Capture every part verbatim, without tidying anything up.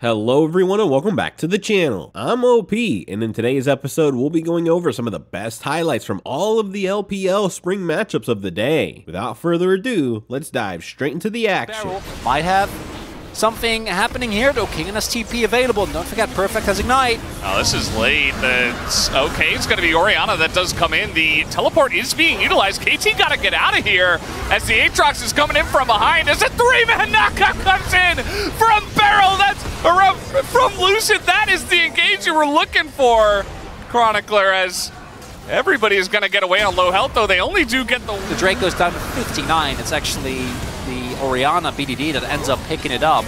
Hello everyone and welcome back to the channel. I'm O P and in today's episode we'll be going over some of the best highlights from all of the L P L spring matchups of the day. Without further ado, let's dive straight into the action. Barrel might have something happening here though. Kingen has T P available. Don't forget Perfect has Ignite. Oh, this is late. That's okay, it's going to be Orianna that does come in. The teleport is being utilized. K T got to get out of here as the Aatrox is coming in from behind. As a three-man knockout comes in from Barrel. That's from Lucian, that is the engage you were looking for, Chronicler, as everybody is going to get away on low health, though they only do get the... The Draco's down to fifty-nine. It's actually the Orianna B D D that ends up picking it up.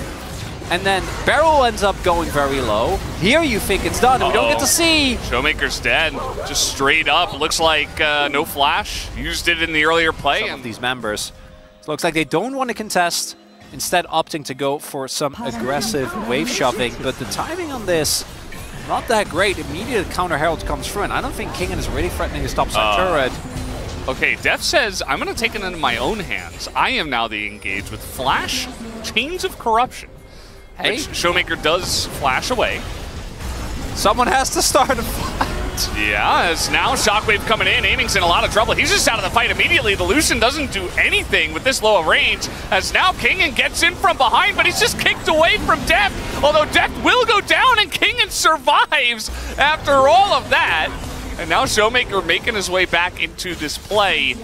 And then Beryl ends up going very low. Here you think it's done, and uh -oh. we don't get to see. Showmaker's dead, just straight up. Looks like uh, no flash. Used it in the earlier play. Some of these members. It looks like they don't want to contest. Instead opting to go for some aggressive wave shoving, but the timing on this, not that great. Immediate counter herald comes through, and I don't think Kingen is really threatening his top side uh, turret. Okay, Deft says, I'm gonna take it into my own hands. I am now the engage with Flash, Chains of Corruption. Hey. Which Showmaker does flash away. Someone has to start a fight. Yeah, it's now Shockwave coming in. Aiming's in a lot of trouble. He's just out of the fight immediately. The Lucian doesn't do anything with this low of range, as now Kingen gets in from behind, but he's just kicked away from Deft. Although Deft will go down, and Kingen survives after all of that. And now Showmaker making his way back into this play.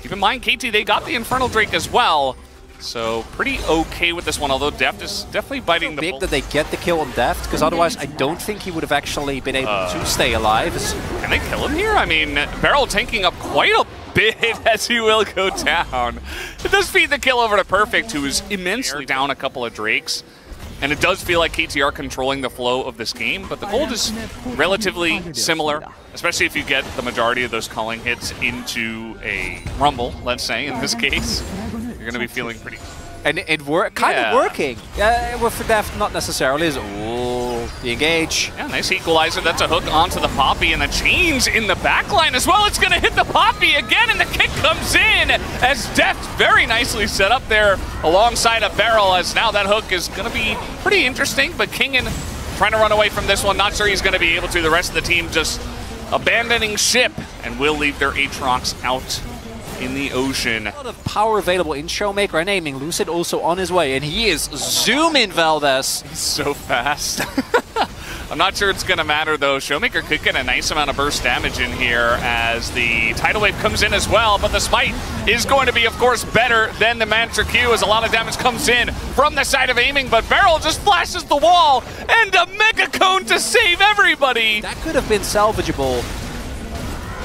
Keep in mind, K T, they got the Infernal Drake as well. So pretty okay with this one, although Deft is definitely biting the big that they get the kill on Deft, because otherwise I don't think he would have actually been able uh, to stay alive. Can they kill him here? I mean, Barrel tanking up quite a bit as he will go down. It does feed the kill over to Perfect, who is immensely down a couple of Drakes. And it does feel like K T are controlling the flow of this game, but the gold is relatively similar, especially if you get the majority of those calling hits into a Rumble, let's say, in this case. You're going to be feeling pretty... And it worked, kind yeah. of working. Yeah, well, for Deft, not necessarily. Is ooh, the engage. Yeah, nice equalizer. That's a hook onto the Poppy, and the chains in the backline as well. It's going to hit the Poppy again, and the kick comes in as Deft very nicely set up there alongside a Barrel, as now that hook is going to be pretty interesting, but Kingen trying to run away from this one. Not sure he's going to be able to. The rest of the team just abandoning ship, and will leave their Aatrox out in the ocean. A lot of power available in Showmaker and Aiming. Lucid also on his way, and he is zooming Valdez. He's so fast. I'm not sure it's going to matter, though. Showmaker could get a nice amount of burst damage in here as the Tidal Wave comes in as well, but the Smite is going to be, of course, better than the Mantra Q as a lot of damage comes in from the side of Aiming, but Beryl just flashes the wall and a Mega Cone to save everybody! That could have been salvageable,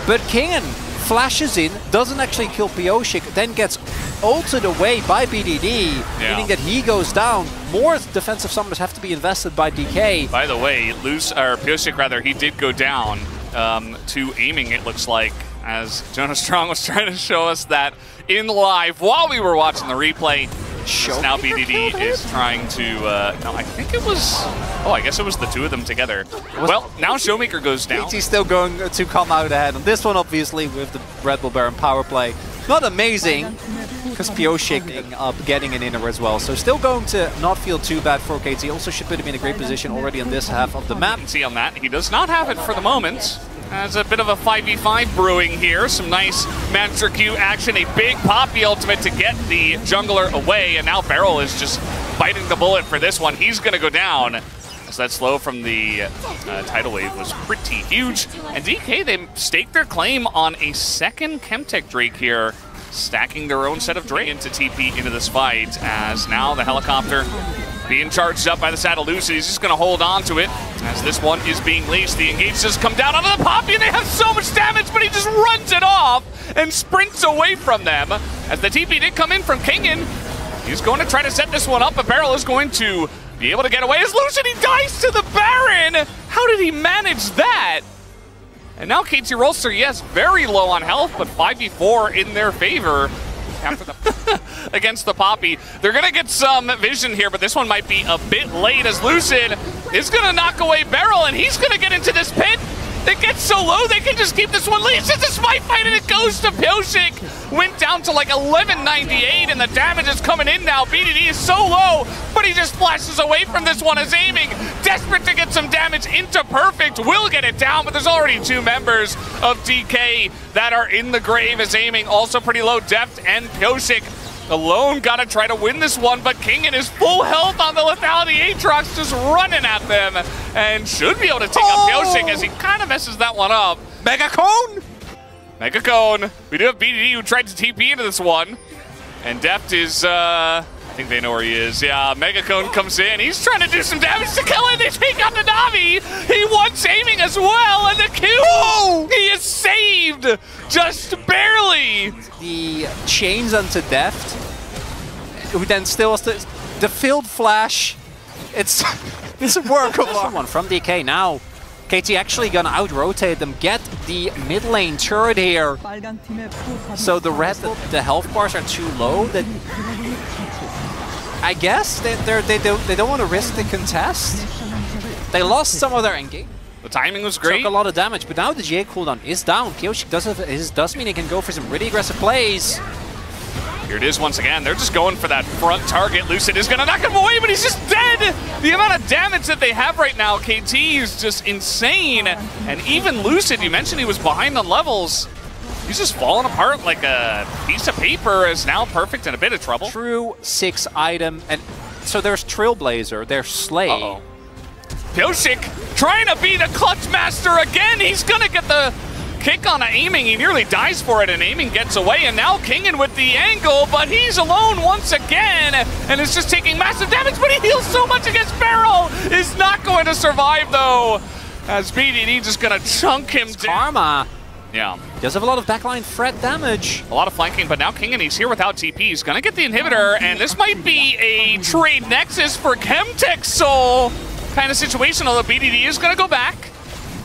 but Kingen flashes in, doesn't actually kill Pyosik, then gets ulted away by B D D, yeah. meaning that he goes down. More defensive summons have to be invested by D K. By the way, Luce, or Pyosik rather, he did go down um, to Aiming, it looks like, as Jonah Strong was trying to show us that in live while we were watching the replay. Showmaker now B D D is trying to, uh, no, I think it was, oh, I guess it was the two of them together. Well, now Showmaker goes down. K T's still going to come out ahead on this one, obviously, with the Red Bull Baron power play. Not amazing, because Pyosik up getting an inner as well. So still going to not feel too bad for K T. Also should put him in a great position already on this half of the map. You can see on that, he does not have it for the moment. There's a bit of a five v five brewing here. Some nice Master Q action. A big Poppy ultimate to get the jungler away. And now Beryl is just biting the bullet for this one. He's going to go down. So that slow from the uh, Tidal Wave was pretty huge. And D K, they staked their claim on a second Chemtech Drake here, stacking their own set of Drake into T P into this fight. As now the helicopter being charged up by the Saddle Lucy. He's just going to hold on to it as this one is being leased. The engage has come down onto the Poppy, and they have so much damage, but he just runs it off and sprints away from them. As the T P did come in from Kingen, he's going to try to set this one up, but Barrel is going to be able to get away. As Lucian, he dies to the Baron! How did he manage that? And now K T Rolster, yes, very low on health, but five v four in their favor. After the against the Poppy. They're going to get some vision here, but this one might be a bit late as Lucid is going to knock away Beryl, and he's going to get into this pit. They get so low, they can just keep this one lead. It's just a smite fight, and it goes to Pyosik. Went down to like eleven ninety-eight, and the damage is coming in now. B D D is so low, but he just flashes away from this one as Aiming, desperate to get some damage into Perfect, will get it down, but there's already two members of D K that are in the grave as Aiming, also pretty low. Deft and Pyosik alone gotta try to win this one, but Kingen is full health on the lethality. Aatrox just running at them and should be able to take oh. up Pyosik as he kind of messes that one up. Mega Cone! Mega Cone. We do have B D D who tried to T P into this one. And Deft is, uh, I think they know where he is. Yeah, Mega Cone comes in. He's trying to do some damage to Kellen. They take out the Na'Vi. He wants Aiming as well, and the Q! Oh. He is saved! Just barely! The chains onto Deft. Who then still has the, the field flash. It's it's a work of art. Someone from D K now. K T actually gonna out-rotate them. Get the mid lane turret here. So the red, the, the health bars are too low. That I guess they they don't they don't want to risk the contest. They lost some of their engage. The timing was great. Took a lot of damage, but now the G A cooldown is down. Pyosik does have his does mean he can go for some really aggressive plays. Here it is once again. They're just going for that front target. Lucid is going to knock him away, but he's just dead. The amount of damage that they have right now, K T, is just insane. And even Lucid, you mentioned he was behind on levels. He's just falling apart like a piece of paper, is now Perfect in a bit of trouble. True six item. And so there's Trailblazer, there's Slay. Uh-oh. Pyosik trying to be the clutch master again. He's going to get the kick on Aiming, he nearly dies for it, and Aiming gets away, and now Kingen with the angle, but he's alone once again, and is just taking massive damage, but he heals so much against Barrel. Is not going to survive, though, as B D D just going to chunk him down. Karma. Yeah. Does have a lot of backline threat damage. A lot of flanking, but now Kingen, he's here without T P. He's going to get the inhibitor, and this might be a trade nexus for Chemtech Soul kind of situation, although B D D is going to go back.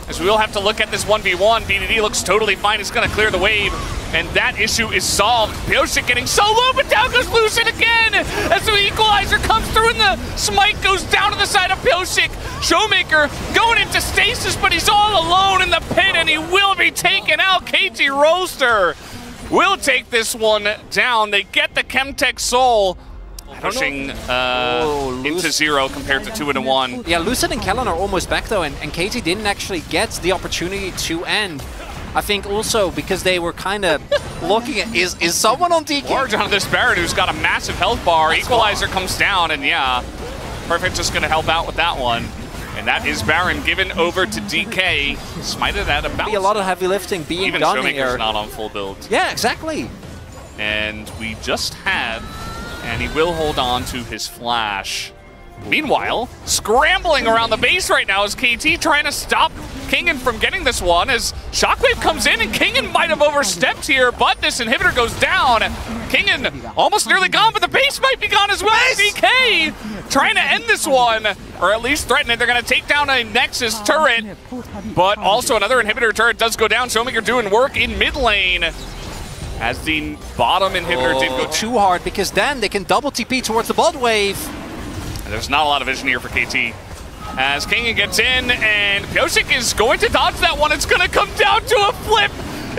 As we will have to look at this one v one, B D D looks totally fine. It's going to clear the wave, and that issue is solved. Pyosik getting so low, but down goes Lucian again as the equalizer comes through, and the smite goes down to the side of Pyosik. Showmaker going into stasis, but he's all alone in the pit, and he will be taken out. K T Rolster will take this one down. They get the Chemtech Soul. Pushing uh, oh, into zero compared to two and a one. Yeah, Lucid and Kellen are almost back though, and, and K T didn't actually get the opportunity to end. I think also because they were kind of looking at, is is someone on D K? Large on this Barrett who's got a massive health bar. That's Equalizer wild. Comes down, and yeah, Perfect just going to help out with that one. And that is Baron given over to D K. Smited at a bounce. Be a lot of heavy lifting being Even done Showmaker's here. Even not on full build. Yeah, exactly. And we just had... And he will hold on to his flash. Meanwhile, scrambling around the base right now is K T trying to stop Kingen from getting this one as Shockwave comes in, and Kingen might have overstepped here, but this inhibitor goes down. Kingen almost nearly gone, but the base might be gone as well. D K trying to end this one, or at least threaten it. They're going to take down a Nexus turret, but also another inhibitor turret does go down. Showmaker doing work in mid lane. As the bottom inhibitor oh. did go too hard, because then they can double T P towards the blood wave. And there's not a lot of vision here for K T. As Kingen gets in, and Pyosik is going to dodge that one. It's going to come down to a flip.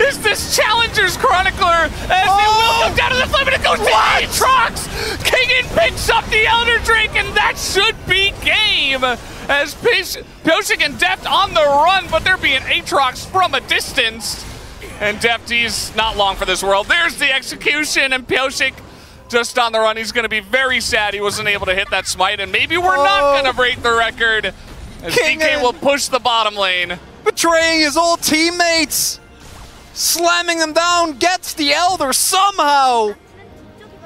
Is this Challenger's Chronicler? As oh. it will come down to the flip, and it goes what? to Aatrox. Kingen picks up the Elder Drake, and that should be game. As Pyosik and Deft on the run, but they're being Aatrox from a distance. And Defty's not long for this world. There's the execution, and Pyosik just on the run. He's going to be very sad he wasn't able to hit that smite, and maybe we're oh. not going to break the record. As D K will push the bottom lane. Betraying his old teammates. Slamming them down, gets the Elder somehow.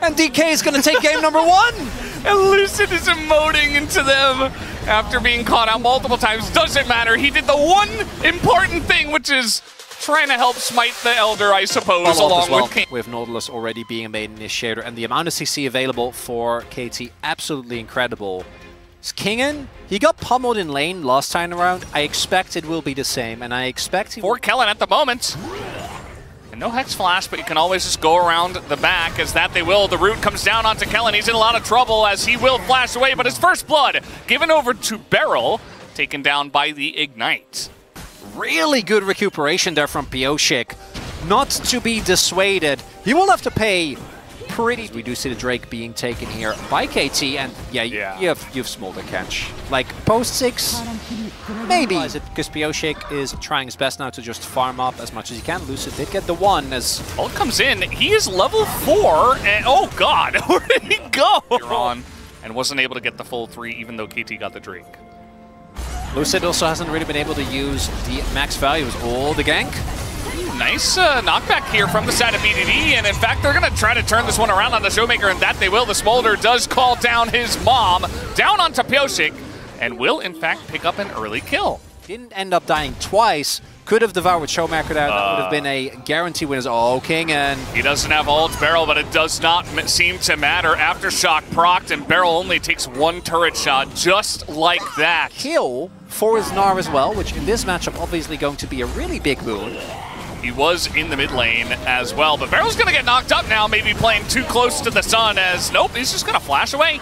And D K is going to take game number one. And Lucid is emoting into them after being caught out multiple times. Doesn't matter. He did the one important thing, which is... trying to help smite the Elder, I suppose, well, along well. with King. With Nautilus already being a main initiator, and the amount of C C available for K T, absolutely incredible. Kingen, he got pummeled in lane last time around. I expect it will be the same, and I expect... he for Kellen at the moment. And no Hex Flash, but you can always just go around the back, as that they will. The root comes down onto Kellen. He's in a lot of trouble, as he will flash away, but his first blood given over to Beryl, taken down by the Ignite. Really good recuperation there from Pyosik. Not to be dissuaded. He will have to pay pretty... We do see the Drake being taken here by K T, and yeah, yeah. you have you've Smolder catch. Like, post six, maybe. Because Pyosik is trying his best now to just farm up as much as he can. Lucid did get the one as... Ult comes in, he is level four, and oh god, where did he go? You're on, and wasn't able to get the full three, even though K T got the Drake. Lucid also hasn't really been able to use the max values all the gank. Nice uh, knockback here from the side of B D D, and in fact, they're going to try to turn this one around on the Showmaker, and that they will. The Smolder does call down his mom, down onto Pyosik, and will, in fact, pick up an early kill. Didn't end up dying twice. Could have devoured Showmaker. That, uh, that would have been a guarantee win. Oh, Kingen. He doesn't have ult Barrel, but it does not seem to matter. Aftershock procced, and Barrel only takes one turret shot, just like that. Kill for his Gnar as well, which in this matchup, obviously going to be a really big boon. He was in the mid lane as well, but Barrel's gonna get knocked up now, maybe playing too close to the sun as, nope, he's just gonna flash away.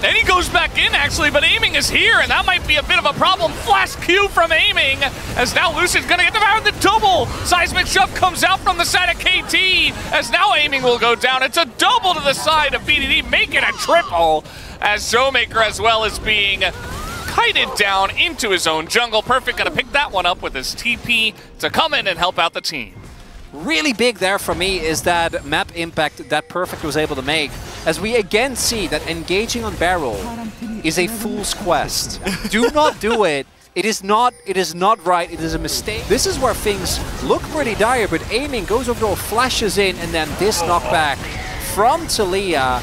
Then he goes back in actually, but Aiming is here, and that might be a bit of a problem. Flash Q from Aiming, as now Lucian's gonna get devoured the double. Seismic Shove comes out from the side of K T, as now Aiming will go down. It's a double to the side of B D D, making a triple, as Showmaker as well as being kited down into his own jungle. Perfect gonna pick that one up with his T P to come in and help out the team. Really big there for me is that map impact that Perfect was able to make, as we again see that engaging on Barrel is a fool's quest. Do not do it. It is not, it is not right, it is a mistake. This is where things look pretty dire, but Aiming goes over door, flashes in, and then this knockback from Talia.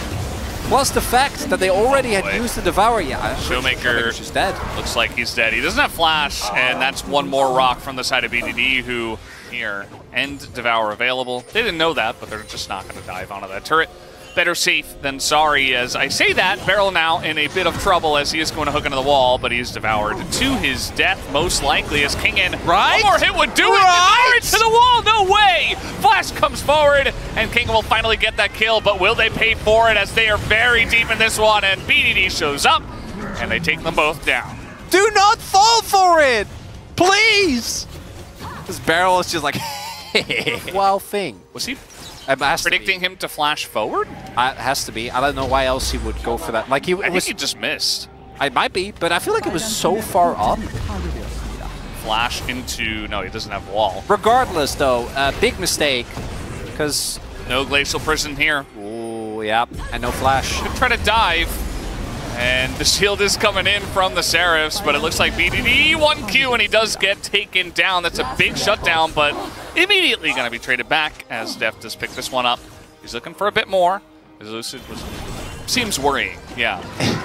Plus the fact that they already oh had used the Devour. Yeah, Showmaker just dead. Looks like he's dead. He doesn't have Flash, and that's one more rock from the side of B D D who here and Devour available. They didn't know that, but they're just not going to dive onto that turret. Better safe than sorry, as I say that. Barrel now in a bit of trouble as he is going to hook into the wall, but he is devoured to his death, most likely, as Kingen. Right? One more hit would do right. it! Devoured to the wall, no way! Flash comes forward, and Kingen will finally get that kill, but will they pay for it as they are very deep in this one, and B D D shows up, and they take them both down. Do not fall for it! Please! This Barrel is just like, wild thing. Was he... Predicting him to flash forward? Uh, it has to be. I don't know why else he would go for that. Like he, I think was, he just missed. It might be, but I feel like it was so far up. Flash into... No, he doesn't have wall. Regardless, though, uh, big mistake, because... No Glacial Prison here. Ooh, yeah, and no flash. Could try to dive, and the shield is coming in from the Seraphs, but it looks like B D D one Q, and he does get taken down. That's a big shutdown, but... Immediately going to be traded back as Deft has picked this one up. He's looking for a bit more. His Lucid was, seems worrying, yeah.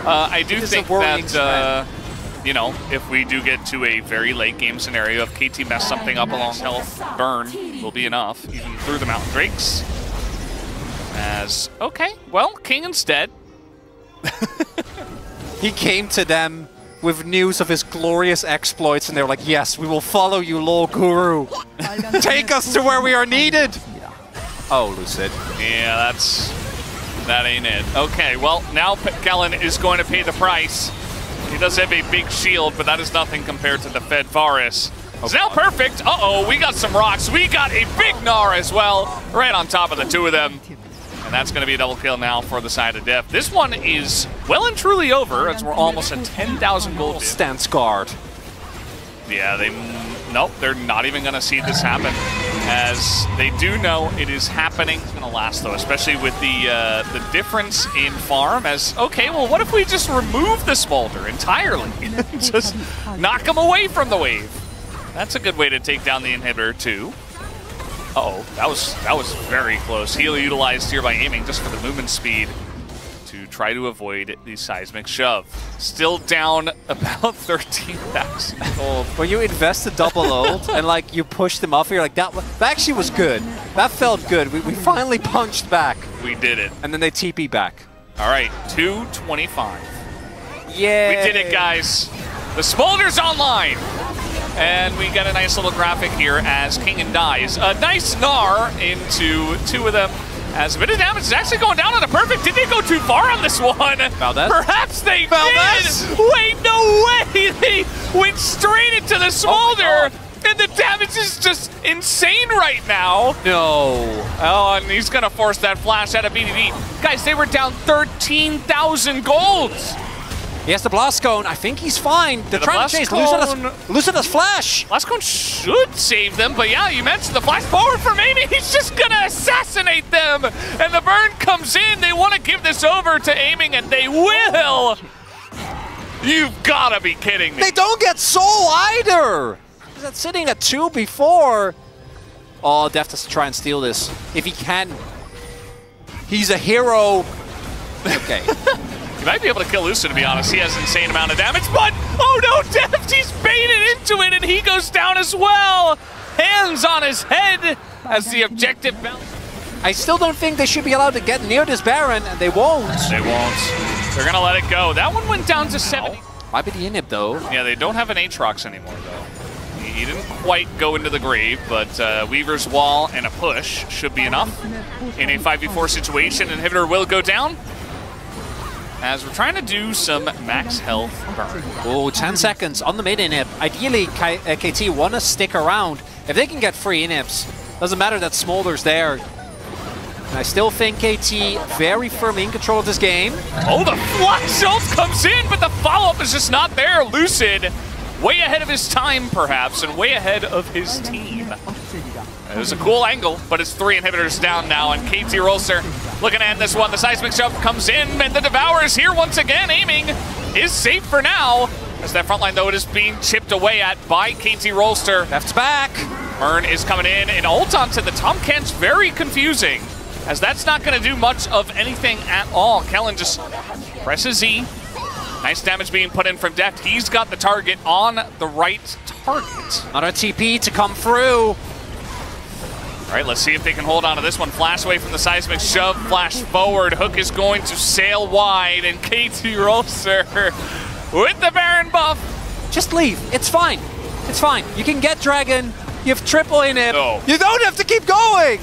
Uh, I do think that, uh, you know, if we do get to a very late game scenario, if K T messed something up along health, burn will be enough, even through the Mountain Drakes. As, okay, well, Kingen's dead. He came to them with news of his glorious exploits, and they were like, yes, we will follow you, lol guru. Take us to where we are needed! Yeah. Oh, Lucid. Yeah, that's... That ain't it. Okay, well, now Kellen is going to pay the price. He does have a big shield, but that is nothing compared to the Fed Varus. Okay. So now Perfect, uh-oh, we got some rocks. We got a big Gnar as well, right on top of the two of them. And that's going to be a double kill now for the side of Deft. This one is well and truly over, as we're almost at ten thousand gold. Stance guard. Yeah, they... Nope, they're not even going to see this happen, as they do know it is happening. It's going to last, though, especially with the uh, the difference in farm, as, okay, well, what if we just remove the Smolder entirely? Just knock him away from the wave. That's a good way to take down the inhibitor, too. Uh-oh, that was, that was very close. Heal utilized here by Aiming just for the movement speed to try to avoid the Seismic Shove. Still down about thirteen thousand gold. When you invest a double ult and like you push them off, you're like, that, that actually was good. That felt good. We, we finally punched back. We did it. And then they T P back. All right, two twenty-five. Yay. We did it, guys. The Smolder's online. And we got a nice little graphic here as Kingen dies. A nice Gnar into two of them. As a bit of damage is actually going down on the Perfect. Did they go too far on this one? Valdez? Perhaps they Valdez? did! Wait, no way! They went straight into the Smolder! Oh And the damage is just insane right now. No. Oh, and he's gonna force that flash out of B D D. Guys, they were down thirteen thousand golds. He has the Blast Cone. I think he's fine. They're the trying to chase Lucida's, Lucida's Flash. Blast Cone should save them, but yeah, you mentioned the flash forward from Aiming. He's just going to assassinate them. And the burn comes in. They want to give this over to Aiming, and they will. You've got to be kidding me. They don't get Soul either. That's sitting at two before. Oh, Deft has to try and steal this. If he can. He's a hero. Okay. He might be able to kill Lucian, to be honest. He has an insane amount of damage, but oh no, Deft, he's baited into it, and he goes down as well. Hands on his head as the objective bounce. I still don't think they should be allowed to get near this Baron, and they won't. They won't. They're going to let it go. That one went down to seventy. Might be the inhib, though. Yeah, they don't have an Aatrox anymore, though. He didn't quite go into the grave, but uh, Weaver's Wall and a push should be enough. In a five v four situation, inhibitor will go down. As we're trying to do some max health burn. Oh, ten seconds on the mid inhib. Ideally, K uh, K T want to stick around. If they can get free inhibs, doesn't matter that Smolder's there. And I still think K T very firmly in control of this game. Oh, the flash ult comes in, but the follow-up is just not there. Lucid, way ahead of his time, perhaps, and way ahead of his team. It was a cool angle, but it's three inhibitors down now, and K T Rolster looking to end this one. The Seismic Shove comes in, and the Devourer is here once again. Aiming is safe for now, as that front line, though, it is being chipped away at by K T Rolster. That's back. Myrn is coming in, and ult onto the Tomcat's very confusing, as that's not going to do much of anything at all. Kellen just presses E. Nice damage being put in from Deft. He's got the target on the right target. Not a T P to come through. All right, let's see if they can hold on to this one. Flash away from the Seismic Shove, flash forward. Hook is going to sail wide, and K T Rolster with the Baron buff. Just leave. It's fine. It's fine. You can get Dragon. You have triple inhib. No. You don't have to keep going.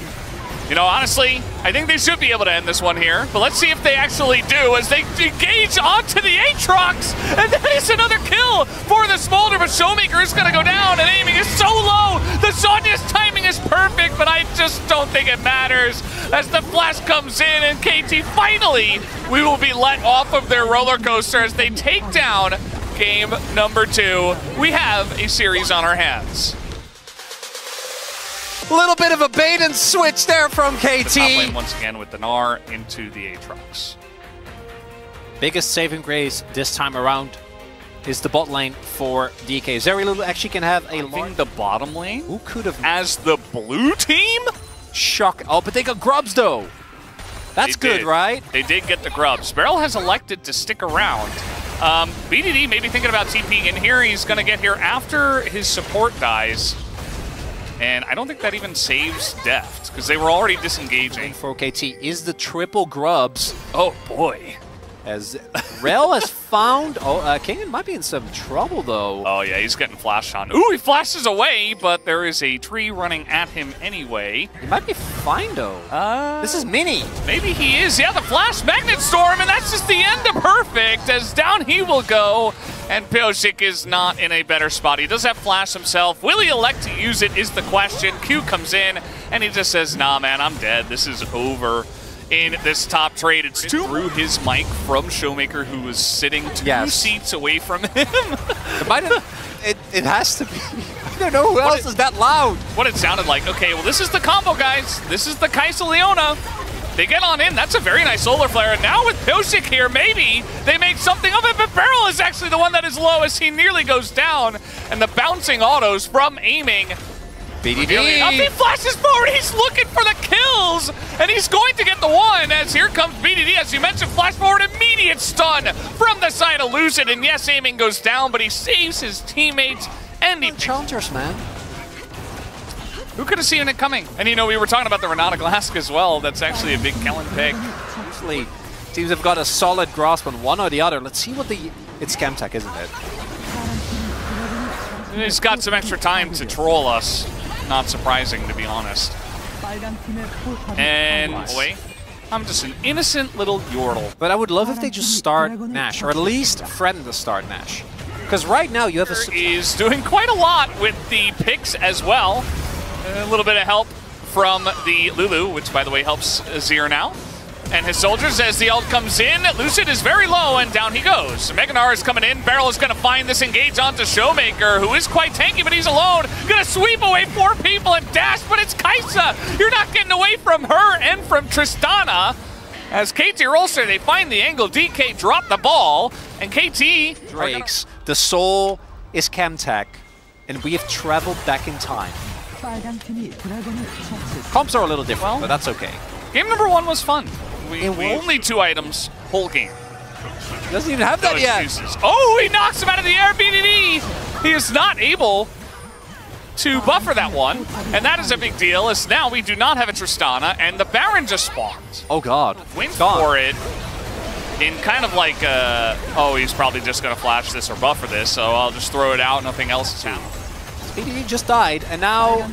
You know, honestly, I think they should be able to end this one here. But let's see if they actually do as they engage onto the Aatrox. And that is another kill for the Smolder, but Showmaker is going to go down, and Aiming is so low. The Sonya's timing is perfect, but I just don't think it matters. As the flash comes in, and K T finally, we will be let off of their roller coaster as they take down game number two. We have a series on our hands. A little bit of a bait and switch there from K T. The once again with the Gnar into the Aatrox. Biggest saving grace this time around is the bot lane for D K. Zeri Little actually can have a large... the bottom lane? Who could have... As the blue team? Shock. Oh, but they got grubs, though. That's they good, did. right? They did get the grubs. Beryl has elected to stick around. Um, B D D may be thinking about TPing in here. He's going to get here after his support dies. And I don't think that even saves Deft, because they were already disengaging. For K T is the triple grubs. Oh, boy. As Rel has found... Oh, uh, Kingen might be in some trouble, though. Oh, yeah, he's getting flashed on. Ooh, he flashes away, but there is a tree running at him anyway. He might be fine, though. Uh, this is Mini. Maybe he is. Yeah, the Flash Magnet Storm, and that's just the end of Perfect, as down he will go. And Pyosik is not in a better spot. He does have Flash himself. Will he elect to use it is the question. Q comes in, and he just says, nah, man, I'm dead. This is over in this top trade. It's two through his mic from Showmaker, who was sitting two yes. seats away from him. it, might have, it, it has to be. I don't know who what else it, is that loud. What it sounded like. Okay, well, this is the combo, guys. This is the Kaisa Leona. They get on in. That's a very nice solar flare. And now with Pyosik here, maybe they make something of it. But Beryl is actually the one that is low as he nearly goes down. And the bouncing autos from Aiming. B D D. Up, he flashes forward. He's looking for the kills. And he's going to get the one as here comes B D D. As you mentioned, flash forward. Immediate stun from the side of Lucid. And yes, Aiming goes down, but he saves his teammates. And he... Challengers, man. Who could have seen it coming? And you know, we were talking about the Renata Glask as well. That's actually a big Kellen pick. Usually, teams have got a solid grasp on one or the other. Let's see what the... It's Chemtech, isn't it? He's got some extra time to troll us. Not surprising, to be honest. And... Oh, wait. I'm just an innocent little Yordle. But I would love if they just start Nash, or at least threaten to start Nash. Because right now you have a... He's doing quite a lot with the picks as well. A little bit of help from the Lulu, which by the way helps Zir now. And his soldiers as the ult comes in. Lucid is very low and down he goes. Meganar is coming in. Barrel is going to find this engage onto Showmaker, who is quite tanky, but he's alone. Going to sweep away four people and dash, but it's Kaisa. You're not getting away from her and from Tristana. As K T Rolster, they find the angle. D K dropped the ball, and K T... Drakes, the soul is Chemtech, and we have traveled back in time. Comps are a little different, well, but that's okay. Game number one was fun. We, we only two items, whole game. He doesn't even have that no yet. Excuses. Oh, he knocks him out of the air, B D D! He is not able to buffer that one, and that is a big deal, as now we do not have a Tristana, and the Baron just spawned. Oh god. Went for it in kind of like a, oh, he's probably just going to flash this or buffer this, so I'll just throw it out, nothing else is happening. B D D just died, and now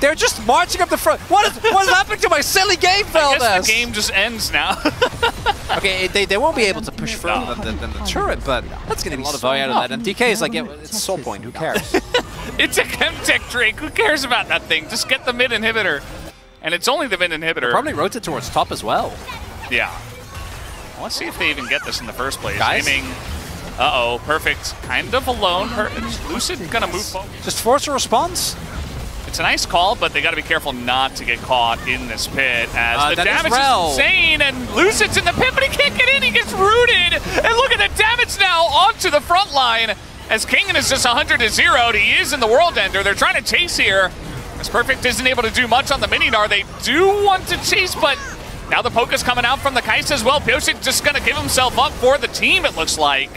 they're just marching up the front. What is what is happening to my silly game, Veldas? I guess the game just ends now. Okay, they, they won't be able to push further than, than the turret, but that's going to be a lot of value out of that. And D K is like, yeah, it's soul point. Who cares? It's a Chemtech Drake. Who cares about that thing? Just get the mid inhibitor, and it's only the mid inhibitor. They'll probably rotate towards top as well. Yeah. Well, let's see if they even get this in the first place. Guys? Aiming. Uh-oh, Perfect. Kind of alone. Her, Lucid gonna move forward. Just force a response. It's a nice call, but they gotta be careful not to get caught in this pit, as uh, the damage is, is insane, and Lucid's in the pit, but he can't get in, he gets rooted! And look at the damage now onto the front line, as Kingen is just one hundred to zero, he is in the World Ender. They're trying to chase here, as Perfect isn't able to do much on the Mini-Gnar. They do want to chase, but now the poke is coming out from the Kaisa as well. Pyosik just gonna give himself up for the team, it looks like.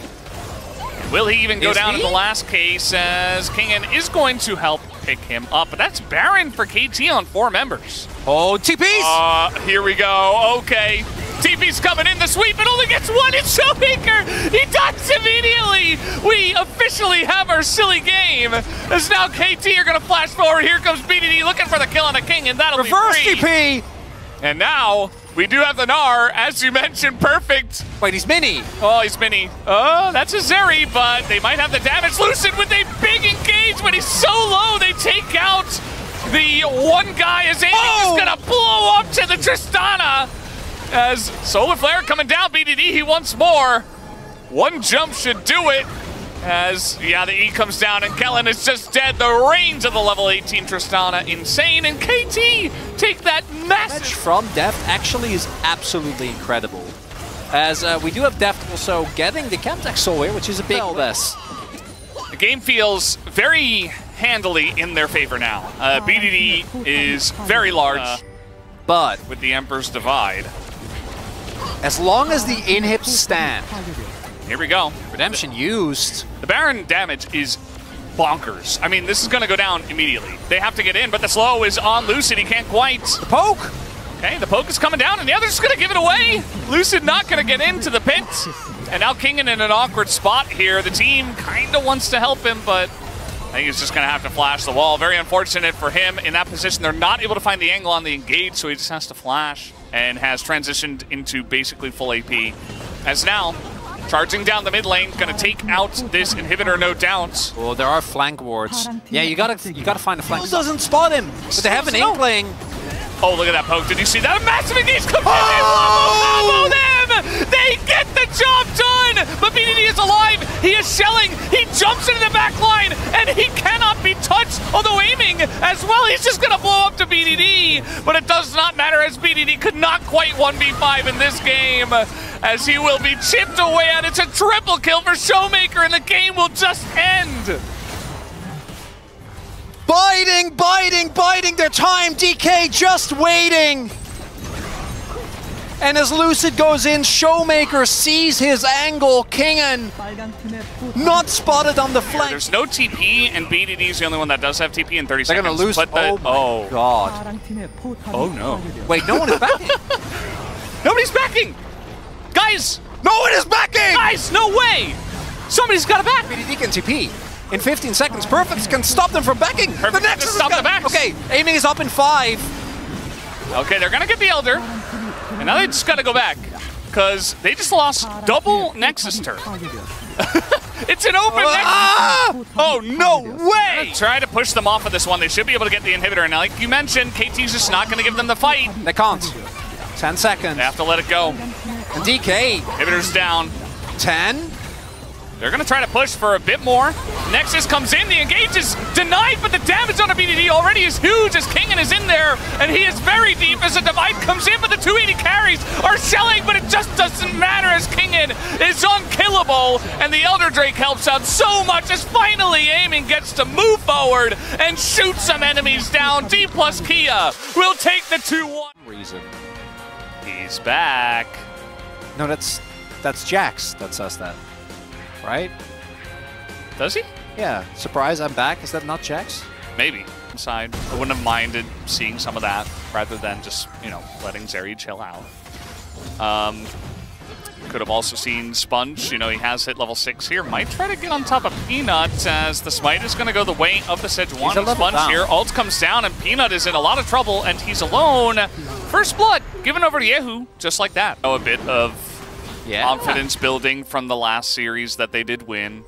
Will he even go is down he? in the last case, as Kingen is going to help pick him up, but that's Baron for K T on four members. Oh, T Ps! Uh, here we go, okay. T P's coming in the sweep, it only gets one, it's Showmaker! He dies immediately! We officially have our silly game, as now K T are gonna flash forward, here comes B D D looking for the kill on a Kingen, and that'll Reverse be Reverse T P! And now, we do have the Gnar, as you mentioned, Perfect. Wait, he's mini. Oh, he's mini. Oh, that's a Zeri, but they might have the damage. Lucid with a big engage, but he's so low, they take out the one guy as Aiming oh! is gonna blow up to the Tristana. As Solar Flare coming down, B D D, he wants more. One jump should do it. As, yeah, the E comes down and Kellen is just dead. The range of the level eighteen Tristana, insane. And K T take that massive... Match from Deft actually is absolutely incredible. As uh, we do have Deft also getting the Chemtech Soul here, which is a big mess. The game feels very handily in their favor now. Uh, B D D is very large, uh, but with the Emperor's Divide. As long as the inhibs stand... Here we go. Redemption used. The Baron damage is bonkers. I mean, this is going to go down immediately. They have to get in, but the slow is on Lucid. He can't quite. The poke. Okay, the poke is coming down, and the other's just going to give it away. Lucid not going to get into the pit. And now Kingen in an awkward spot here. The team kind of wants to help him, but I think he's just going to have to flash the wall. Very unfortunate for him in that position. They're not able to find the angle on the engage, so he just has to flash and has transitioned into basically full A P. As now... Charging down the mid lane, gonna take out this inhibitor, no doubt. Well, there are flank wards. Yeah, you gotta you gotta find a flank. Who doesn't spot him? But they have an inkling. Oh, look at that poke. Did you see that? A massive engage coming in! They lobble them! They get the job done! But B D D is alive! He is shelling! He jumps into the back line! And he cannot be touched, although Aiming as well. He's just gonna blow up to B D D! But it does not matter, as B D D could not quite one v five in this game, as he will be chipped away, and it's a triple kill for Showmaker, and the game will just end. Biding, biding, biding their time. D K just waiting. And as Lucid goes in, Showmaker sees his angle. Kingen not spotted on the flank. There's no T P, and B D D is the only one that does have T P in thirty They're seconds. They're gonna lose. But the, oh, oh my god. Oh no. Wait, no one is backing. Nobody's backing. Guys! No one is backing! Guys, no way! Somebody's got to back! B D D can T P. In fifteen seconds, Perfect can stop them from backing! Perfect the next is stop the back. Okay, Aiming is up in five. Okay, they're gonna get the Elder. And now they just gotta go back, because they just lost double Nexus turn. It's an open uh, Oh, no way! Try to push them off of this one. They should be able to get the inhibitor. And like you mentioned, K T's just not going to give them the fight. They can't. Ten seconds. They have to let it go. And D K. Inhibitor's down. Ten. They're going to try to push for a bit more. Nexus comes in. The engage is denied, but the damage on a B D D already is huge as Kingen is in there. And he is very deep as the Divide comes in, but the two eighty carries are selling, but it just doesn't matter as Kingen is unkillable. And the Elder Drake helps out so much as finally Aiming gets to move forward and shoot some enemies down. D plus Kia will take the two one. Reason. He's back. No, that's, that's Jax that says that. Right? Does he? Yeah. Surprise, I'm back. Is that not Jax? Maybe. Inside. I wouldn't have minded seeing some of that rather than just, you know, letting Zeri chill out. Um, could have also seen Sponge. You know, he has hit level six here. Might try to get on top of Peanut as the smite is going to go the way of the Sejuani. Sponge down. Here. Ult comes down and Peanut is in a lot of trouble and he's alone. First blood given over to Yehu, just like that. Oh, a bit of Yeah. confidence building from the last series that they did win.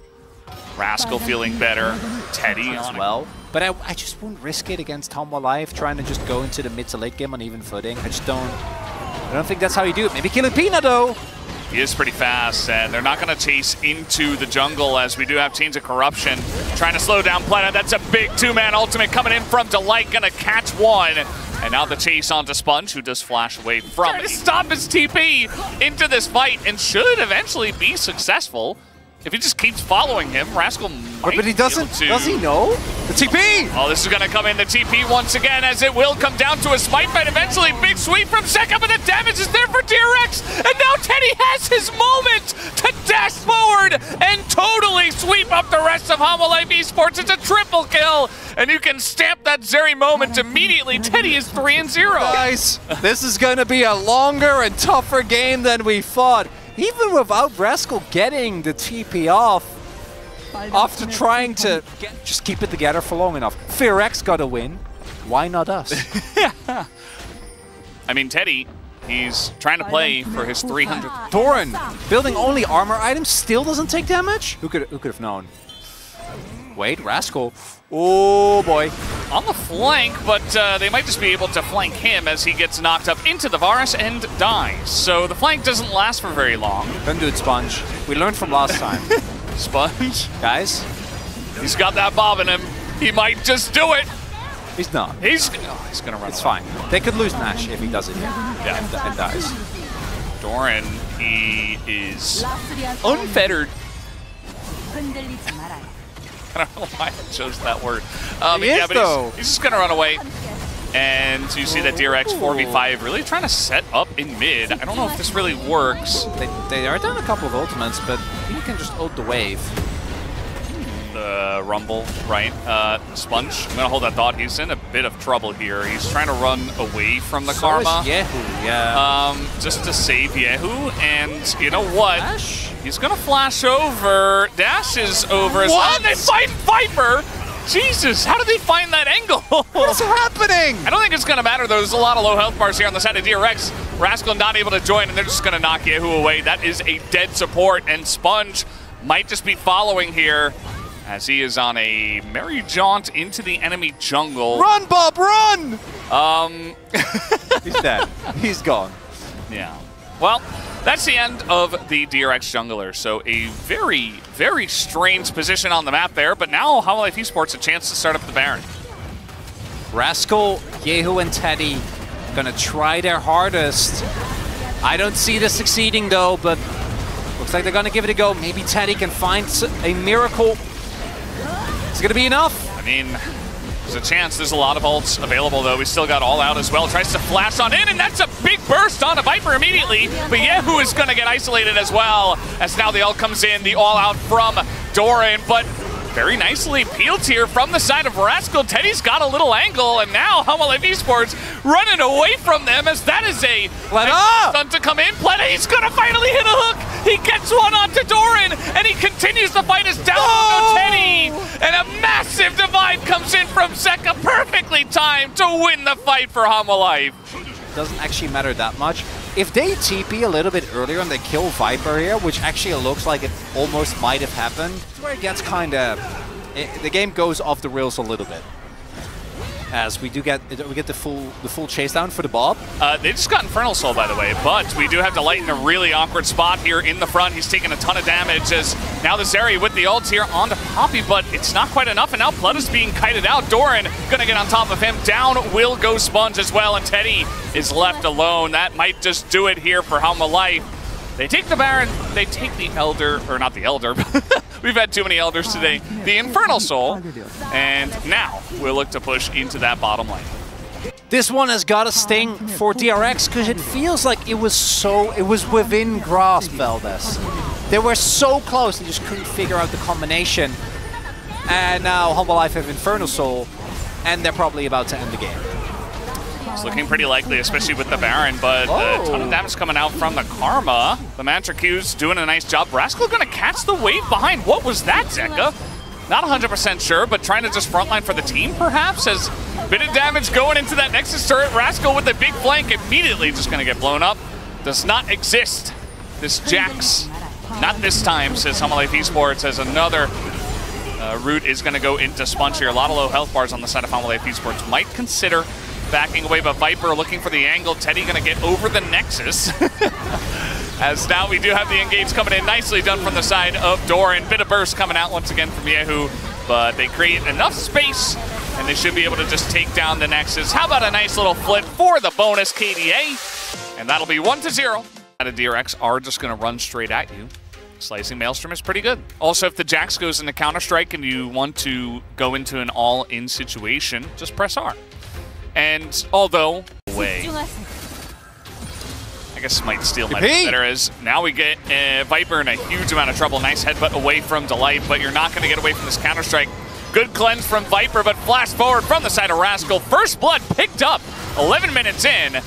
Rascal feeling better. Teddy as well. But I, I just wouldn't risk it against Hanwha Life, trying to just go into the mid to late game on even footing. I just don't. I don't think that's how you do it. Maybe killing Peanut though. He is pretty fast, and they're not going to chase into the jungle as we do have teams of corruption trying to slow down Planet. That's a big two-man ultimate coming in from Delight, going to catch one. And now the chase onto Sponge, who does flash away from it. To stop his T P into this fight and should eventually be successful. If he just keeps following him, Rascal might But he doesn't, to... does he know? The T P! Oh, this is gonna come in, the T P once again, as it will come down to a smite fight eventually. Big sweep from Zeka, but the damage is there for D R X! And now Teddy has his moment to dash forward and totally sweep up the rest of Hanwha Life Esports. It's a triple kill, and you can stamp that Zeri moment immediately. Teddy is three and zero. Guys, this is gonna be a longer and tougher game than we thought. Even without Rascal getting the T P off, after trying to get, just keep it together for long enough. Fear X got a win, why not us? Yeah. I mean, Teddy, he's trying to play for his three hundredth. Doran, building only armor items, still doesn't take damage? Who could, who could have known? Wait, Rascal. Oh boy. On the flank, but uh, they might just be able to flank him as he gets knocked up into the Varus and dies. So the flank doesn't last for very long. Don't do it, Sponge. We learned from last time. Sponge? Guys? He's got that bob in him. He might just do it. He's not. He's, oh, he's gonna run It's away. Fine. They could lose Nash if he does it here. Yeah. And, and dies. Doran, he is unfettered. I don't know why I chose that word. Um, he is, yeah, but though. He's, he's just going to run away. And you see that D R X four v five really trying to set up in mid. I don't know if this really works. They, they are down a couple of ultimates, but you can just ult the wave. The rumble, right? Uh, Sponge, I'm going to hold that thought. He's in a bit of trouble here. He's trying to run away from the so Karma. Yehu, yeah. Um, just to save Yehu. And you know what? Flash? He's going to flash over. Dash is over. As what? They fight Viper? Jesus, how did they find that angle? What's happening? I don't think it's going to matter, though. There's a lot of low health bars here on the side of D R X. Rascal not able to join, and they're just going to knock Yehu away. That is a dead support, and Sponge might just be following here as he is on a merry jaunt into the enemy jungle. Run, Bob, run! Um, He's dead. He's gone. Yeah. Well, that's the end of the D R X jungler. So a very, very strange position on the map there, but now Hanwha Life Esports a chance to start up the Baron. Rascal, Yehu, and Teddy gonna try their hardest. I don't see this succeeding though, but looks like they're gonna give it a go. Maybe Teddy can find a miracle. It's gonna be enough. I mean, there's a chance. There's a lot of ults available, though. We still got All Out as well. Tries to flash on in, and that's a big burst on a Viper immediately. But Yehu is going to get isolated as well, as now the ult comes in, the All Out from Doran. But very nicely peeled here from the side of Rascal. Teddy's got a little angle, and now Hanwha Life Esports running away from them, as that is a nice stunt to come in. Pleta, he's going to finally hit a hook. He gets one onto Doran, and he continues the fight as down oh! to Teddy. And a massive divide comes in from Zeka, perfectly timed to win the fight for Hanwha Life. Doesn't actually matter that much. If they T P a little bit earlier and they kill Viper here, which actually looks like it almost might have happened, it's where it gets kind of... the game goes off the rails a little bit. As we do get we get the full the full chase down for the Bob. Uh, they just got Infernal Soul, by the way, but we do have to lighten a really awkward spot here in the front. He's taking a ton of damage as now the Zeri with the ults here onto Poppy, but it's not quite enough, and now Blood is being kited out. Doran gonna get on top of him. Down will go Sponge as well, and Teddy is left alone. That might just do it here for Hanwha Life. They take the Baron, they take the Elder, or not the Elder, we've had too many Elders today, the Infernal Soul, and now we'll look to push into that bottom lane. This one has got a sting for D R X, because it feels like it was so, it was within grasp, Valdez. They were so close, they just couldn't figure out the combination. And now Hanwha Life have Infernal Soul, and they're probably about to end the game. It's looking pretty likely, especially with the Baron, but oh. a ton of damage coming out from the Karma. The Mantra Q's doing a nice job. Rascal gonna catch the wave behind. What was that, Zeka? Not one hundred percent sure, but trying to just frontline for the team, perhaps, as a bit of damage going into that Nexus turret. Rascal with a big flank, immediately just gonna get blown up. Does not exist. This Jax, not this time, says Hanwha Life Esports, as another uh, route is gonna go into Sponge here. A lot of low health bars on the side of Hanwha Life Esports. Might consider backing away, but Viper looking for the angle. Teddy gonna get over the Nexus. As now we do have the engage coming in. Nicely done from the side of Doran. Bit of burst coming out once again from Yehu, but they create enough space and they should be able to just take down the Nexus. How about a nice little flip for the bonus K D A? And that'll be one to zero. And a D R X are just gonna run straight at you. Slicing Maelstrom is pretty good. Also, if the Jax goes into Counter-Strike and you want to go into an all-in situation, just press R. And although, way, I guess might steal my better is now we get uh, Viper in a huge amount of trouble. Nice headbutt away from Delight, but you're not going to get away from this Counter Strike. Good cleanse from Viper, but flash forward from the side of Rascal. First blood picked up eleven minutes in.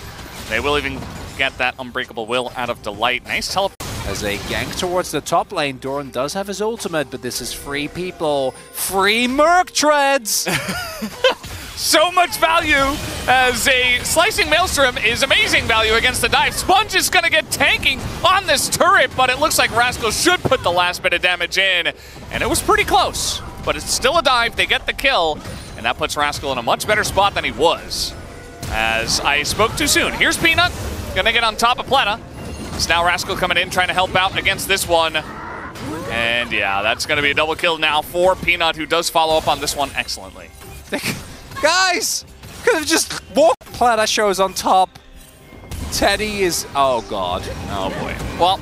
They will even get that Unbreakable Will out of Delight. Nice teleport. As they gank towards the top lane, Doran does have his ultimate, but this is free people. Free Merc Treads! So much value as a Slicing Maelstrom is amazing value against the dive. Sponge is going to get tanking on this turret, but it looks like Rascal should put the last bit of damage in. And it was pretty close, but it's still a dive. They get the kill, and that puts Rascal in a much better spot than he was. As I spoke too soon, here's Peanut. Going to get on top of Plata. It's now Rascal coming in, trying to help out against this one. And yeah, that's going to be a double kill now for Peanut, who does follow up on this one excellently. Guys, could have just walked. Plata shows on top. Teddy is, oh god, oh boy. Well,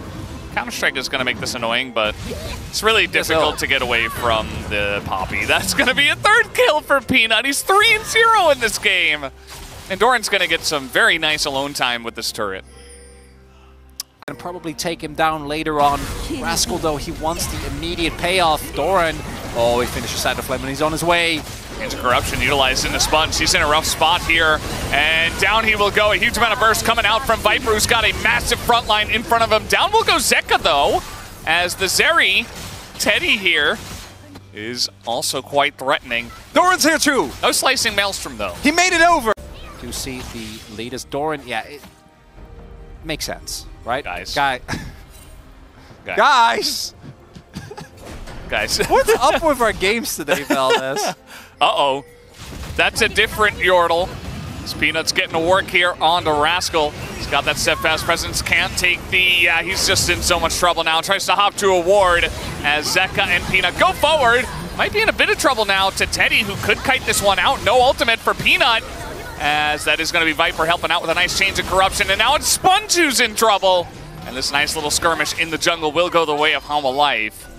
Counter-Strike is going to make this annoying, but it's really difficult to get away from the Poppy. That's going to be a third kill for Peanut. He's three and zero in this game, and Doran's going to get some very nice alone time with this turret. And probably take him down later on. Rascal, though, he wants the immediate payoff. Doran, oh, he finishes side of flame and he's on his way. Into corruption utilized in the Sponge. He's in a rough spot here, and down he will go. A huge amount of burst coming out from Viper, who's got a massive front line in front of him. Down will go Zeka, though, as the Zeri, Teddy here, is also quite threatening. Doran's here too. No Slicing Maelstrom, though. He made it over. You see the latest Doran. Yeah, it makes sense, right? Guys. Guy. Guys. Guys. Guys. What's up with our games today, Valdez? Uh-oh. That's a different Yordle. This Peanut's getting to work here on to Rascal. He's got that step-fast presence. Can't take the... Uh, he's just in so much trouble now. Tries to hop to a ward as Zeka and Peanut go forward. Might be in a bit of trouble now to Teddy, who could kite this one out. No ultimate for Peanut, as that is going to be Viper helping out with a nice change of corruption. And now it's Sponge who's in trouble. And this nice little skirmish in the jungle will go the way of Hanwha Life.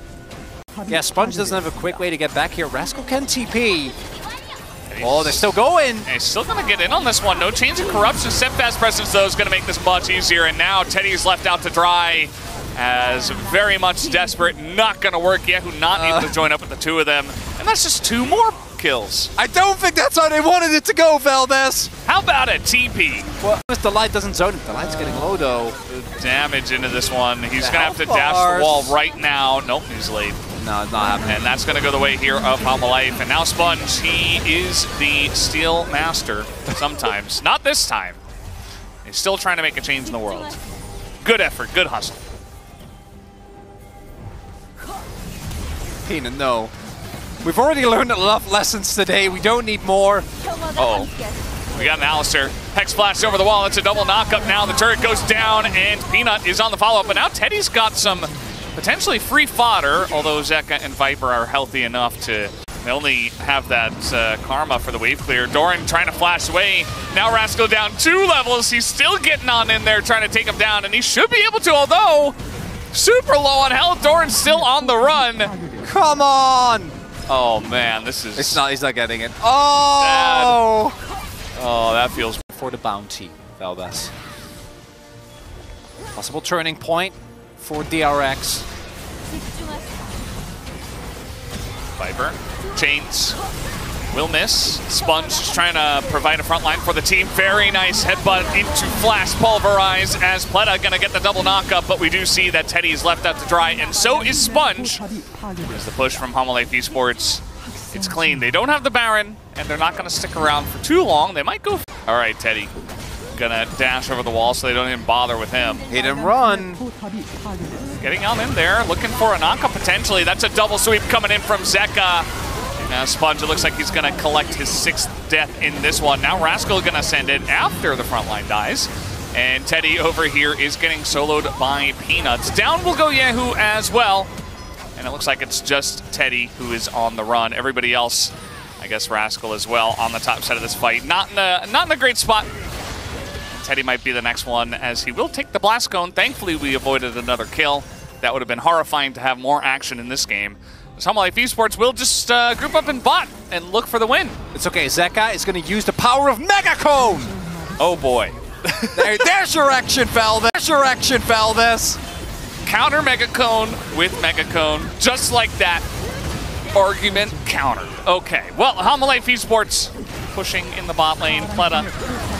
Yeah, Sponge doesn't have a quick way to get back here. Rascal can T P. Oh, they're still going. And he's still going to get in on this one. No change of corruption. Step-fast presence, though, is going to make this much easier. And now Teddy's left out to dry as very much desperate. Not going to work yet. Who not uh, able to join up with the two of them. And that's just two more kills. I don't think that's how they wanted it to go, Valdez. How about a T P? Well, the light doesn't zone him. The light's getting low, though. Damage into this one. He's going to have to dash the wall right now. Nope, he's late. No, it's not happening. And that's going to go the way here of Hanwha Life. And now Sponge, he is the Steel Master sometimes. Not this time. He's still trying to make a change in the world. Good effort, good hustle. Peanut, no. We've already learned enough lessons today. We don't need more. Uh-oh. We got an Alistair. Hex blast over the wall. It's a double knockup now. The turret goes down, and Peanut is on the follow-up. But now Teddy's got some potentially free fodder, although Zeka and Viper are healthy enough to only have that uh, Karma for the wave clear. Doran trying to flash away. Now Rascal down two levels. He's still getting on in there, trying to take him down, and he should be able to, although super low on health. Doran's still on the run. Come on! Oh, man, this is... It's not, he's not getting it. Oh! Bad. Oh, that feels... For the bounty, Valbas. Possible turning point for D R X. Viper. Chains. Will miss. Sponge trying to provide a front line for the team. Very nice headbutt into Flash Pulverize as Pleta going to get the double knockup, but we do see that Teddy's left out to dry, and so is Sponge. There's the push from Hanwha Life Esports. It's clean. They don't have the Baron, and they're not going to stick around for too long. They might go... All right, Teddy. Gonna dash over the wall so they don't even bother with him. Hit and run. Getting on in there, looking for a knockup potentially. That's a double sweep coming in from Zeka. Now Sponge, it looks like he's gonna collect his sixth death in this one. Now Rascal gonna send it after the front line dies. And Teddy over here is getting soloed by Peanuts. Down will go Yehu as well. And it looks like it's just Teddy who is on the run. Everybody else, I guess Rascal as well, on the top side of this fight. Not in a, not in a great spot. Teddy might be the next one, as he will take the Blast Cone. Thankfully, we avoided another kill. That would have been horrifying to have more action in this game. Hanwha Life Esports will just uh, group up in bot and look for the win. It's okay. Zeka is going to use the power of Mega Cone! Oh, boy. there, there's your action, Valdez. There's your action, Valdez. Counter Mega Cone with Mega Cone. Just like that. Argument countered. Okay. Well, Hanwha Life Esports pushing in the bot lane. Pleta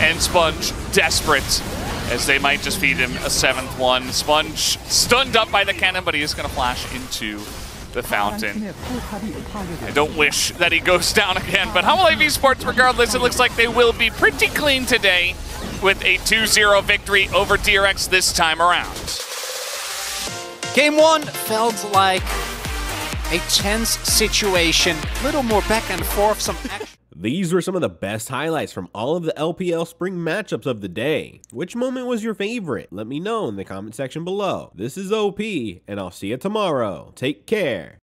and Sponge desperate, as they might just feed him a seventh one. Sponge stunned up by the cannon, but he is going to flash into the fountain. I don't wish that he goes down again, but Hanwha Life Esports, regardless, it looks like they will be pretty clean today with a two zero victory over D R X this time around. Game one felt like a tense situation, a little more back and forth, some action. These were some of the best highlights from all of the L P L spring matchups of the day. Which moment was your favorite? Let me know in the comment section below. This is O P, and I'll see you tomorrow. Take care.